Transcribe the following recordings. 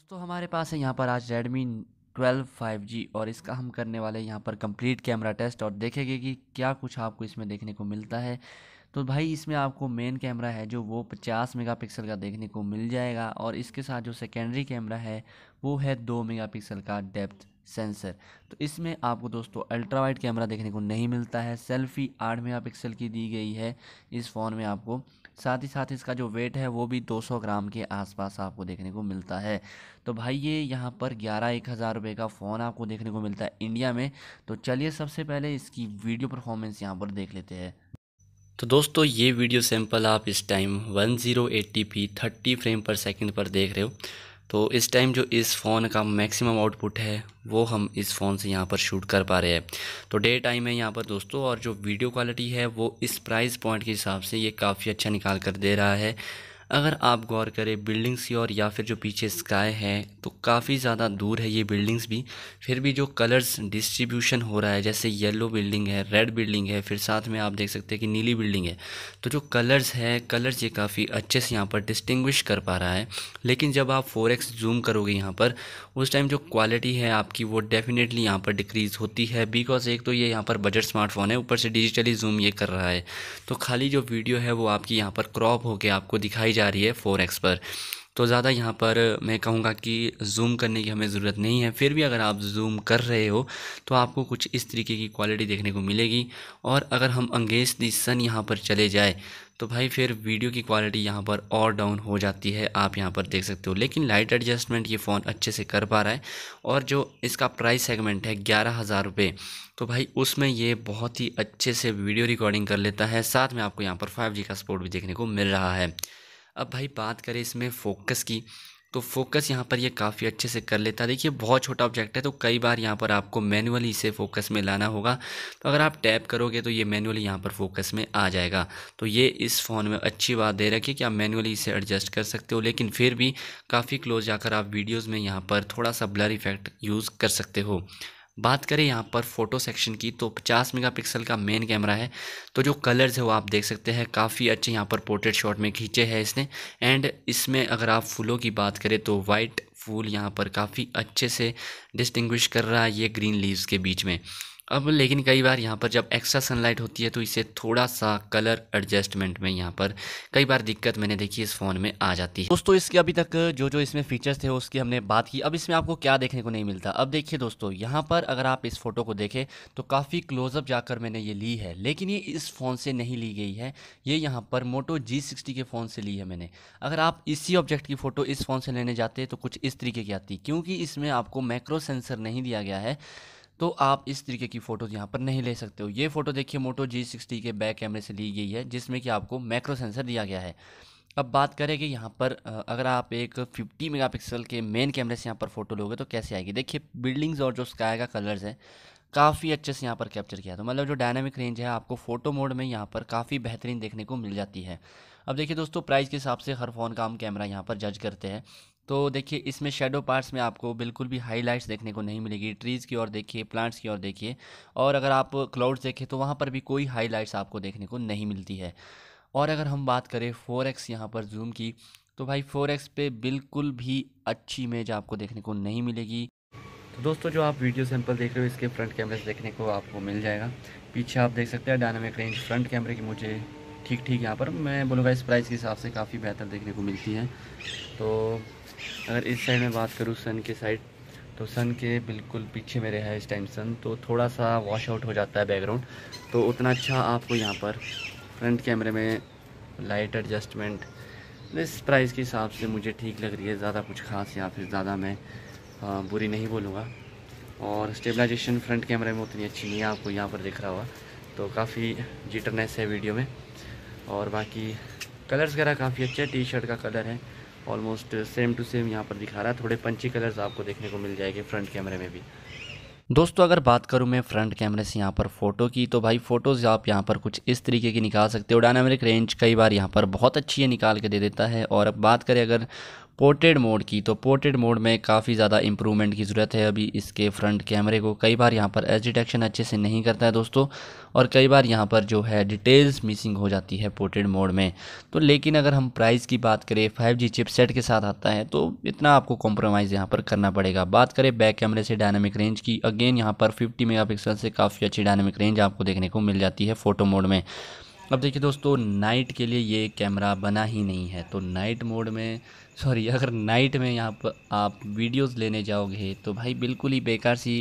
दोस्तों हमारे पास है यहाँ पर आज Redmi 12 5G और इसका हम करने वाले यहाँ पर कंप्लीट कैमरा टेस्ट और देखेंगे कि क्या कुछ आपको इसमें देखने को मिलता है। तो भाई इसमें आपको मेन कैमरा है जो वो 50 मेगापिक्सल का देखने को मिल जाएगा और इसके साथ जो सेकेंडरी कैमरा है वो है 2 मेगापिक्सल का डेप्थ सेंसर। तो इसमें आपको दोस्तों अल्ट्रा वाइड कैमरा देखने को नहीं मिलता है। सेल्फ़ी 8 मेगापिक्सल की दी गई है इस फ़ोन में आपको। साथ ही साथ इसका जो वेट है वो भी 200 ग्राम के आसपास आपको देखने को मिलता है। तो भाई ये यहाँ पर 11-1000 रुपये का फ़ोन आपको देखने को मिलता है इंडिया में। तो चलिए सबसे पहले इसकी वीडियो परफॉर्मेंस यहाँ पर देख लेते हैं। तो दोस्तों ये वीडियो सैंपल आप इस time 1080p 30 frame per second पर देख रहे हो। तो इस टाइम जो इस फ़ोन का मैक्सिमम आउटपुट है वो हम इस फ़ोन से यहाँ पर शूट कर पा रहे हैं। तो डे टाइम है यहाँ पर दोस्तों, और जो वीडियो क्वालिटी है वो इस प्राइस पॉइंट के हिसाब से ये काफ़ी अच्छा निकाल कर दे रहा है। अगर आप गौर करें बिल्डिंग्स की और या फिर जो पीछे स्काई है तो काफ़ी ज़्यादा दूर है ये बिल्डिंग्स भी, फिर भी जो कलर्स डिस्ट्रीब्यूशन हो रहा है, जैसे येलो बिल्डिंग है, रेड बिल्डिंग है, फिर साथ में आप देख सकते हैं कि नीली बिल्डिंग है। तो जो कलर्स है, कलर्स ये काफ़ी अच्छे से यहाँ पर डिस्टिंग्विश कर पा रहा है। लेकिन जब आप 4x जूम करोगे यहाँ पर, उस टाइम जो क्वालिटी है आपकी वो डेफिनेटली यहाँ पर डिक्रीज़ होती है। बिकॉज एक तो ये यहाँ पर बजट स्मार्टफोन है, ऊपर से डिजिटली जूम ये कर रहा है। तो खाली जो वीडियो है वो आपकी यहाँ पर क्रॉप होकर आपको दिखाई जा रही है 4x पर। तो ज़्यादा यहाँ पर मैं कहूँगा कि जूम करने की हमें ज़रूरत नहीं है। फिर भी अगर आप जूम कर रहे हो तो आपको कुछ इस तरीके की क्वालिटी देखने को मिलेगी। और अगर हम अगेंस्ट दी सन यहाँ पर चले जाए तो भाई फिर वीडियो की क्वालिटी यहाँ पर और डाउन हो जाती है, आप यहाँ पर देख सकते हो। लेकिन लाइट एडजस्टमेंट ये फ़ोन अच्छे से कर पा रहा है। और जो इसका प्राइस सेगमेंट है 11,000 रुपये, तो भाई उसमें ये बहुत ही अच्छे से वीडियो रिकॉर्डिंग कर लेता है। साथ में आपको यहाँ पर 5G का सपोर्ट भी देखने को मिल रहा है। अब भाई बात करें इसमें फ़ोकस की, तो फ़ोकस यहाँ पर ये काफ़ी अच्छे से कर लेता है। देखिए बहुत छोटा ऑब्जेक्ट है तो कई बार यहाँ पर आपको मैन्युअली इसे फ़ोकस में लाना होगा। तो अगर आप टैप करोगे तो ये मैन्युअली यहाँ पर फ़ोकस में आ जाएगा। तो ये इस फ़ोन में अच्छी बात दे रखी है कि आप मैन्युअली इसे एडजस्ट कर सकते हो। लेकिन फिर भी काफ़ी क्लोज जाकर आप वीडियोज़ में यहाँ पर थोड़ा सा ब्लर इफेक्ट यूज़ कर सकते हो। बात करें यहाँ पर फ़ोटो सेक्शन की, तो 50 मेगापिक्सल का मेन कैमरा है। तो जो कलर्स है वो आप देख सकते हैं, काफ़ी अच्छे यहाँ पर पोर्ट्रेट शॉट में खींचे हैं इसने। एंड इसमें अगर आप फूलों की बात करें तो वाइट फूल यहाँ पर काफ़ी अच्छे से डिस्टिंग्विश कर रहा है ये ग्रीन लीव्स के बीच में। अब लेकिन कई बार यहाँ पर जब एक्स्ट्रा सनलाइट होती है तो इसे थोड़ा सा कलर एडजस्टमेंट में यहाँ पर कई बार दिक्कत मैंने देखी इस फ़ोन में आ जाती है। दोस्तों इसके अभी तक जो इसमें फ़ीचर्स थे उसकी हमने बात की। अब इसमें आपको क्या देखने को नहीं मिलता, अब देखिए दोस्तों यहाँ पर अगर आप इस फ़ोटो को देखें तो काफ़ी क्लोजअप जाकर मैंने ये ली है, लेकिन ये इस फ़ोन से नहीं ली गई है, ये यहाँ पर मोटो G60 के फ़ोन से ली है मैंने। अगर आप इसी ऑब्जेक्ट की फ़ोटो इस फ़ोन से लेने जाते तो कुछ इस तरीके की आती, क्योंकि इसमें आपको मैक्रो सेंसर नहीं दिया गया है तो आप इस तरीके की फ़ोटो यहाँ पर नहीं ले सकते हो। ये फ़ोटो देखिए मोटो G60 के बैक कैमरे से ली गई है जिसमें कि आपको मैक्रो सेंसर दिया गया है। अब बात करें कि यहाँ पर अगर आप एक 50 मेगापिक्सल के मेन कैमरे से यहाँ पर फ़ोटो लोगे तो कैसे आएगी। देखिए बिल्डिंग्स और जो स्काई का कलर्स है काफ़ी अच्छे से यहाँ पर कैप्चर किया। तो मतलब जो डायनामिक रेंज है आपको फ़ोटो मोड में यहाँ पर काफ़ी बेहतरीन देखने को मिल जाती है। अब देखिए दोस्तों प्राइस के हिसाब से हर फ़ोन का हम कैमरा यहाँ पर जज करते हैं। तो देखिए इसमें शेडो पार्ट्स में आपको बिल्कुल भी हाईलाइट्स देखने को नहीं मिलेगी। ट्रीज़ की ओर देखिए, प्लांट्स की ओर देखिए, और अगर आप क्लाउड्स देखें तो वहाँ पर भी कोई हाईलाइट्स आपको देखने को नहीं मिलती है। और अगर हम बात करें 4x यहाँ पर जूम की, तो भाई 4x पे बिल्कुल भी अच्छी इमेज आपको देखने को नहीं मिलेगी। तो दोस्तों जो आप वीडियो सैंपल देख रहे हो इसके फ्रंट कैमरे से देखने को आपको मिल जाएगा। पीछे आप देख सकते हैं डायनामिक रेंज फ्रंट कैमरे की मुझे ठीक यहाँ पर मैं बोलूँगा इस प्राइस के हिसाब से काफ़ी बेहतर देखने को मिलती है। तो अगर इस साइड में बात करूँ सन के साइड, तो सन के बिल्कुल पीछे मेरे है इस टाइम सन, तो थोड़ा सा वॉश आउट हो जाता है बैकग्राउंड। तो उतना अच्छा आपको यहाँ पर फ्रंट कैमरे में लाइट एडजस्टमेंट इस प्राइस के हिसाब से मुझे ठीक लग रही है। ज़्यादा कुछ खास या फिर ज़्यादा मैं बुरी नहीं बोलूँगा। और स्टेबलाइजेशन फ्रंट कैमरे में उतनी अच्छी नहीं है, आपको यहाँ पर दिख रहा हुआ। तो काफ़ी जिटरनेस है वीडियो में। और बाकी कलर्स वगैरह काफ़ी अच्छे, टी शर्ट का कलर है ऑलमोस्ट सेम टू सेम यहाँ पर दिखा रहा है। थोड़े पंची कलर्स आपको देखने को मिल जाएंगे फ्रंट कैमरे में भी। दोस्तों अगर बात करूँ मैं फ्रंट कैमरे से यहाँ पर फ़ोटो की, तो भाई फ़ोटोज़ आप यहाँ पर कुछ इस तरीके की निकाल सकते हो। डायनामिक रेंज कई बार यहाँ पर बहुत अच्छी है निकाल के दे देता है। और अब बात करें अगर पोर्ट्रेट मोड की, तो पोर्ट्रेट मोड में काफ़ी ज़्यादा इंप्रूवमेंट की ज़रूरत है अभी इसके फ्रंट कैमरे को। कई बार यहाँ पर एज डिटेक्शन अच्छे से नहीं करता है दोस्तों, और कई बार यहाँ पर जो है डिटेल्स मिसिंग हो जाती है पोर्ट्रेट मोड में। तो लेकिन अगर हम प्राइस की बात करें, 5G चिपसेट के साथ आता है, तो इतना आपको कॉम्प्रोमाइज़ यहाँ पर करना पड़ेगा। बात करें बैक कैमरे से डायनामिक रेंज की, अगेन यहाँ पर 50 मेगापिक्सल से काफ़ी अच्छी डायनामिक रेंज आपको देखने को मिल जाती है फ़ोटो मोड में। अब देखिए दोस्तों, नाइट के लिए ये कैमरा बना ही नहीं है, तो नाइट मोड में अगर नाइट में यहाँ पर आप वीडियोस लेने जाओगे तो भाई बिल्कुल ही बेकार सी,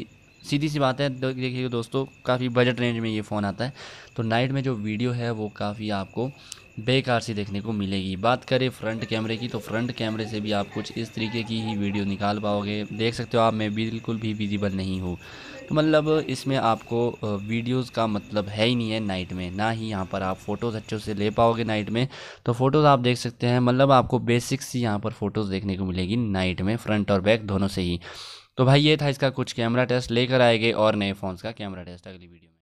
सीधी सी बात है। देखिए दोस्तों, काफ़ी बजट रेंज में ये फ़ोन आता है, तो नाइट में जो वीडियो है वो काफ़ी आपको बेकार सी देखने को मिलेगी। बात करें फ्रंट कैमरे की, तो फ्रंट कैमरे से भी आप कुछ इस तरीके की ही वीडियो निकाल पाओगे। देख सकते हो आप, मैं बिल्कुल भी विजिबल नहीं हूँ, तो मतलब इसमें आपको वीडियोस का मतलब है ही नहीं है नाइट में, ना ही यहाँ पर आप फ़ोटोज़ अच्छे से ले पाओगे नाइट में। तो फ़ोटोज़ आप देख सकते हैं, मतलब आपको बेसिक सी यहाँ पर फ़ोटोज़ देखने को मिलेगी नाइट में, फ्रंट और बैक दोनों से ही। तो भाई ये था इसका कुछ कैमरा टेस्ट, लेकर आएंगे और नए फ़ोन्स का कैमरा टेस्ट अगली वीडियो में।